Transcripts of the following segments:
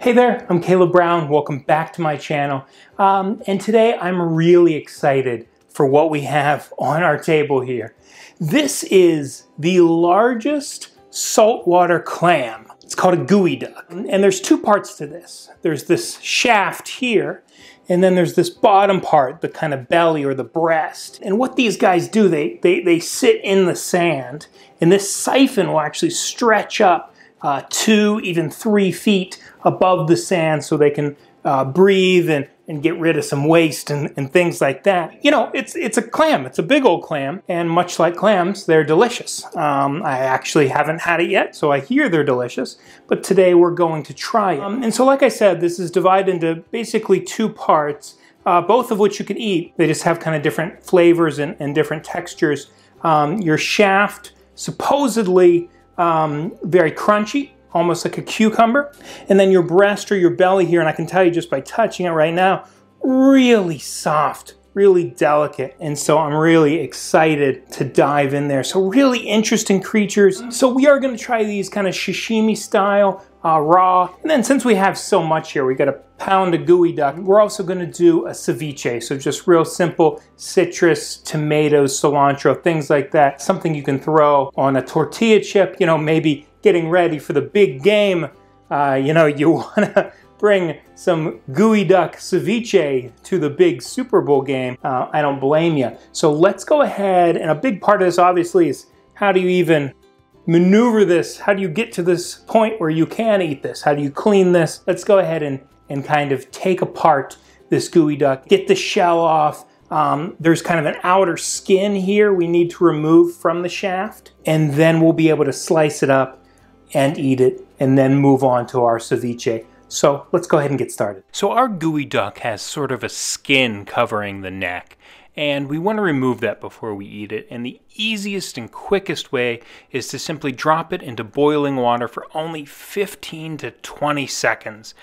Hey there, I'm Caleb Brown. Welcome back to my channel. And today I'm really excited for what we have on our table here. This is the largest saltwater clam. It's called a geoduck. And there's two parts to this. There's this shaft here, and then there's this bottom part, the kind of belly or the breast. And what these guys do, they sit in the sand, and this siphon will actually stretch up 2, even 3 feet above the sand so they can breathe and get rid of some waste and things like that. You know, it's a clam. It's a big old clam, and much like clams, they're delicious. I actually haven't had it yet, so I hear they're delicious, but today we're going to try it. And so like I said, this is divided into basically two parts, both of which you can eat. They just have kind of different flavors and different textures. Your shaft, supposedly very crunchy, almost like a cucumber, and then your breast or your belly here, and I can tell you just by touching it right now, really soft, really delicate, and so I'm really excited to dive in there. So really interesting creatures. So we are going to try these kind of sashimi style, raw, and then since we have so much here, we got a pound of geoduck. We're also going to do a ceviche, so just real simple citrus, tomatoes, cilantro, things like that, something you can throw on a tortilla chip, you know, maybe getting ready for the big game. You know, you want to bring some geoduck ceviche to the big Super Bowl game. I don't blame you. So let's go ahead, and a big part of this obviously is how do you even maneuver this? How do you get to this point where you can eat this? How do you clean this? Let's go ahead and kind of take apart this geoduck, get the shell off. There's kind of an outer skin here we need to remove from the shaft, and then we'll be able to slice it up and eat it, and then move on to our ceviche. So let's go ahead and get started. So our geoduck has sort of a skin covering the neck, and we want to remove that before we eat it. And the easiest and quickest way is to simply drop it into boiling water for only 15 to 20 seconds.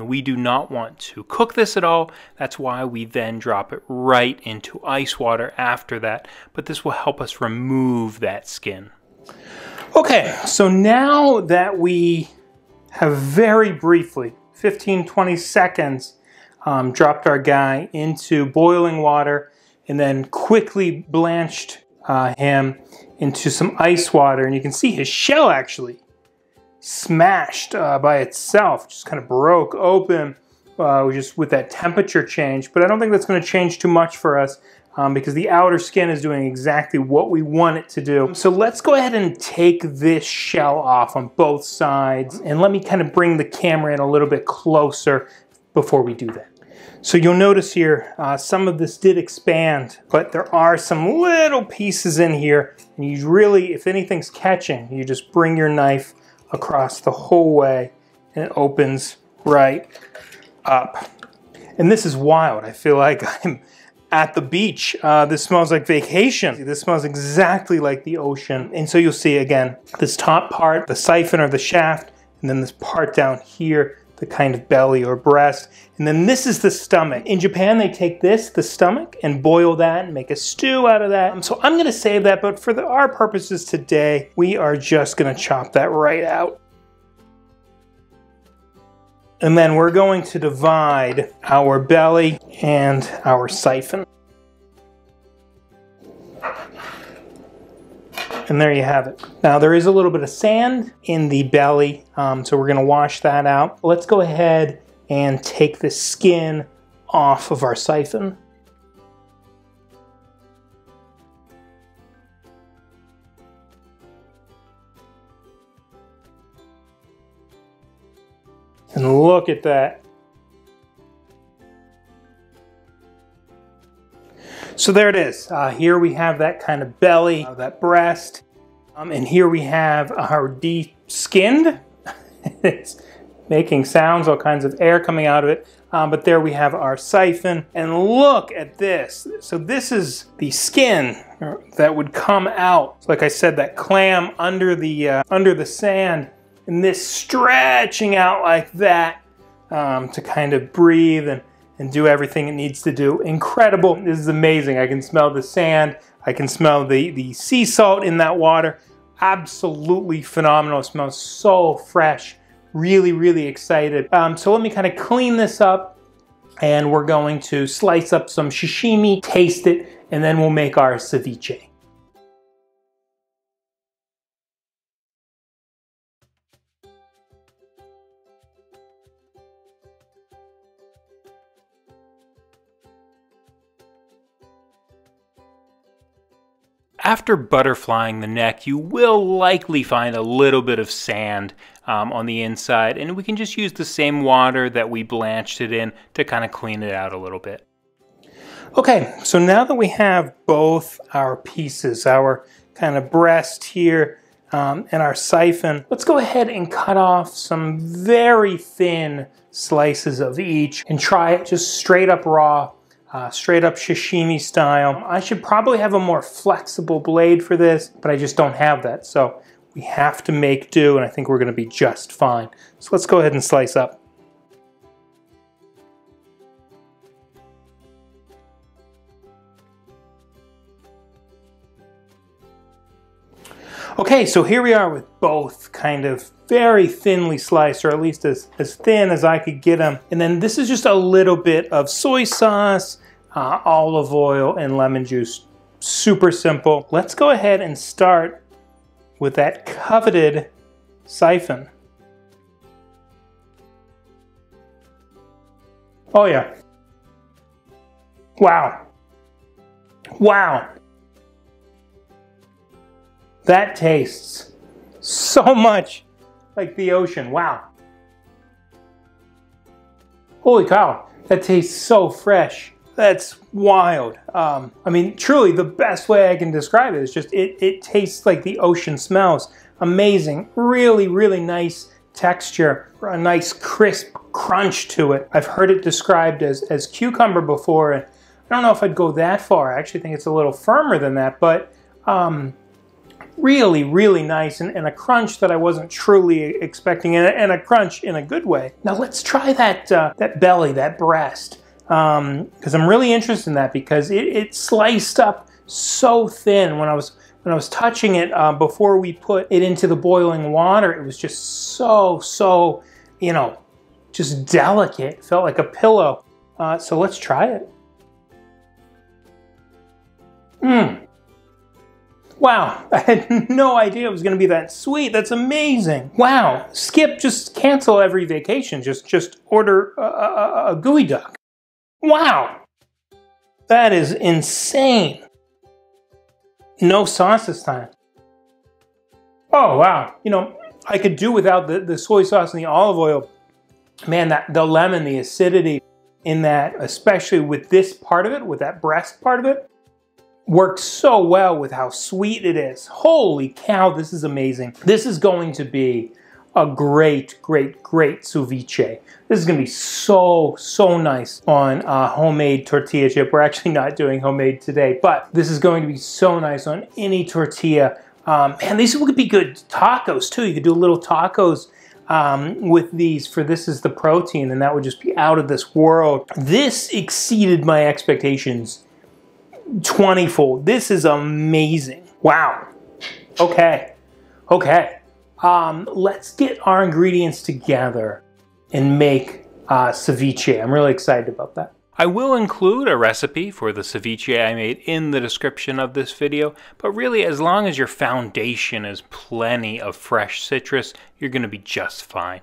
We do not want to cook this at all. That's why we then drop it right into ice water after that. But this will help us remove that skin. Okay, so now that we have very briefly, 15, 20 seconds, dropped our guy into boiling water, and then quickly blanched him into some ice water. And you can see his shell actually smashed by itself, just kind of broke open just with that temperature change. But I don't think that's going to change too much for us because the outer skin is doing exactly what we want it to do. So let's go ahead and take this shell off on both sides. And let me kind of bring the camera in a little bit closer before we do that. So you'll notice here, some of this did expand, but there are some little pieces in here, and you really, if anything's catching, you just bring your knife across the whole way, and it opens right up. And this is wild. I feel like I'm at the beach. This smells like vacation. This smells exactly like the ocean. And so you'll see, again, this top part, the siphon or the shaft, and then this part down here, the kind of belly or breast. And then this is the stomach. In Japan, they take this, the stomach, and boil that and make a stew out of that. So I'm gonna save that, but for our purposes today, we are just gonna chop that right out. And then we're going to divide our belly and our siphon. And there you have it. Now there is a little bit of sand in the belly, so we're gonna wash that out. Let's go ahead and take the skin off of our siphon. And look at that. So there it is. Here we have that kind of belly, that breast, and here we have our de-skinned. It's making sounds, all kinds of air coming out of it. But there we have our siphon, and look at this. So this is the skin that would come out. So like I said, that clam under the sand, and this stretching out like that to kind of breathe and do everything it needs to do. Incredible. This is amazing. I can smell the sand. I can smell the sea salt in that water. Absolutely phenomenal. It smells so fresh. really, really excited. So let me kind of clean this up, and we're going to slice up some sashimi, taste it, and then we'll make our ceviche. After butterflying the neck, you will likely find a little bit of sand on the inside, and we can just use the same water that we blanched it in to kind of clean it out a little bit. Okay, so now that we have both our pieces, our kind of breast here and our siphon, let's go ahead and cut off some very thin slices of each and try it just straight up raw. Straight up sashimi style. I should probably have a more flexible blade for this, but I just don't have that. So we have to make do, and I think we're gonna be just fine. So let's go ahead and slice up. Okay, so here we are with both kind of very thinly sliced, or at least as thin as I could get them. And then this is just a little bit of soy sauce, olive oil, and lemon juice. Super simple. Let's go ahead and start with that coveted siphon. Oh yeah. Wow. Wow. That tastes so much like the ocean. Wow. Holy cow, that tastes so fresh. That's wild. I mean, truly the best way I can describe it is just it tastes like the ocean smells. Amazing, really, really nice texture, a nice crisp crunch to it. I've heard it described as cucumber before, and I don't know if I'd go that far. I actually think it's a little firmer than that, but really, really nice, and a crunch that I wasn't truly expecting, and a crunch in a good way. Now let's try that that belly, that breast, because I'm really interested in that, because it sliced up so thin. When I was touching it before we put it into the boiling water, it was just so, you know, just delicate. It felt like a pillow. So let's try it. Mmm. Wow, I had no idea it was gonna be that sweet. That's amazing. Wow, Skip, just cancel every vacation. Just order a geoduck. Wow, that is insane. No sauce this time. Oh, wow. You know, I could do without the soy sauce and the olive oil. Man, the lemon, the acidity in that, especially with this part of it, with that breast part of it, works so well with how sweet it is. Holy cow, this is amazing. This is going to be a great, great, great ceviche. This is gonna be so nice on homemade tortilla chip. We're actually not doing homemade today, but this is going to be so nice on any tortilla. Man, these would be good tacos too. You could do little tacos with these, for this is the protein, and that would just be out of this world. This exceeded my expectations 20-fold. This is amazing. Wow. Okay. Okay. Let's get our ingredients together and make ceviche. I'm really excited about that. I will include a recipe for the ceviche I made in the description of this video, but really, as long as your foundation is plenty of fresh citrus, you're going to be just fine.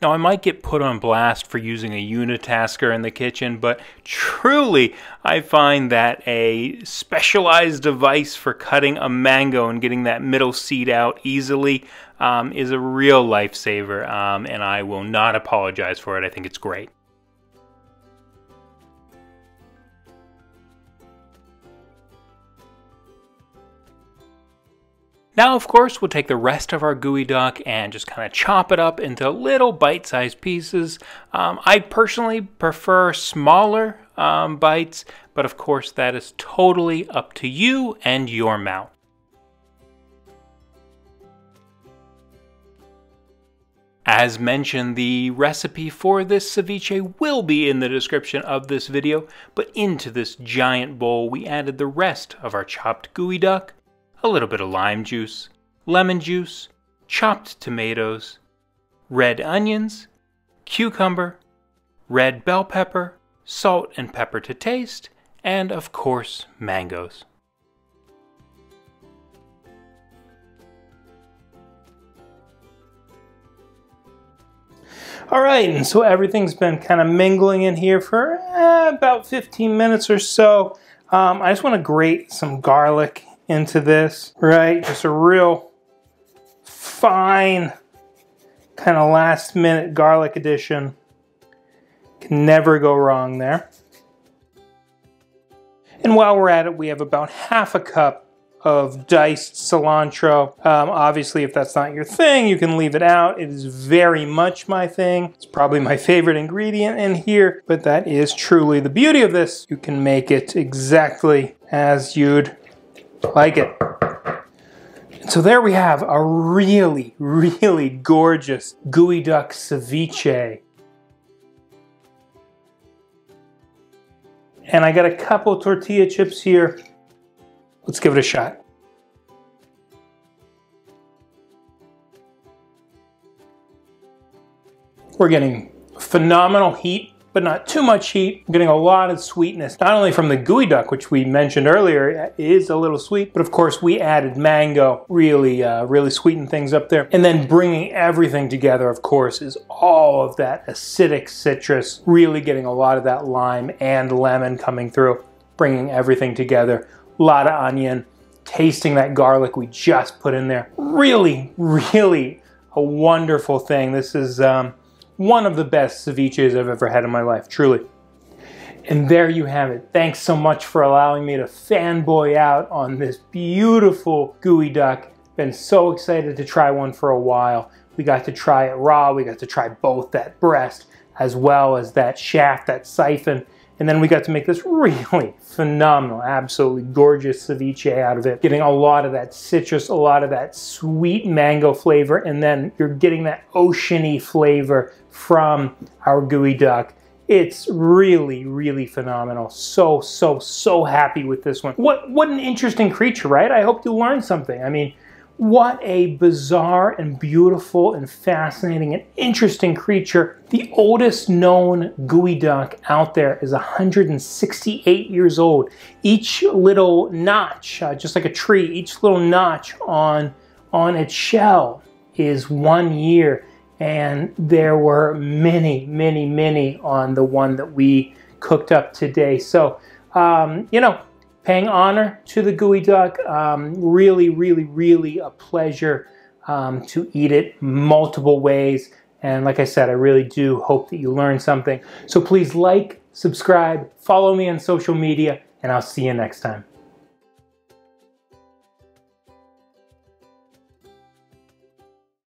Now, I might get put on blast for using a unitasker in the kitchen, but truly, I find that a specialized device for cutting a mango and getting that middle seed out easily is a real lifesaver, and I will not apologize for it. I think it's great. Now, of course, we'll take the rest of our geoduck and just kind of chop it up into little bite-sized pieces. I personally prefer smaller bites, but of course that is totally up to you and your mouth. As mentioned, the recipe for this ceviche will be in the description of this video, but into this giant bowl we added the rest of our chopped geoduck, a little bit of lime juice, lemon juice, chopped tomatoes, red onions, cucumber, red bell pepper, salt and pepper to taste, and of course, mangoes. Alright, and so everything's been kind of mingling in here for about 15 minutes or so. I just want to grate some garlic into this, right? Just a real fine kind of last minute garlic addition. Can never go wrong there. And while we're at it, we have about half a cup of diced cilantro. Obviously, if that's not your thing, you can leave it out. It is very much my thing. It's probably my favorite ingredient in here, but that is truly the beauty of this. You can make it exactly as you'd like it. And so there we have a really, really gorgeous geoduck ceviche. And I got a couple tortilla chips here. Let's give it a shot. We're getting phenomenal heat, but not too much heat. I'm getting a lot of sweetness, not only from the geoduck, which we mentioned earlier, is a little sweet, but of course we added mango, really sweetened things up there. And then bringing everything together, of course, is all of that acidic citrus, really getting a lot of that lime and lemon coming through, bringing everything together. A lot of onion, tasting that garlic we just put in there. Really, really a wonderful thing. This is one of the best ceviches I've ever had in my life, truly. And there you have it. Thanks so much for allowing me to fanboy out on this beautiful geoduck. Been so excited to try one for a while. We got to try it raw. We got to try both that breast as well as that shaft, that siphon. And then we got to make this really phenomenal, absolutely gorgeous ceviche out of it. Getting a lot of that citrus, a lot of that sweet mango flavor, and then you're getting that oceany flavor from our geoduck. It's really, really phenomenal. So happy with this one. What an interesting creature, right? I hope you learned something. I mean, what a bizarre and beautiful and fascinating and interesting creature. The oldest known geoduck out there is 168 years old. Each little notch, just like a tree, each little notch on its shell is 1 year. And there were many, many, many on the one that we cooked up today. So, you know, paying honor to the geoduck, really a pleasure to eat it multiple ways. And like I said, I really do hope that you learned something. So please like, subscribe, follow me on social media, and I'll see you next time.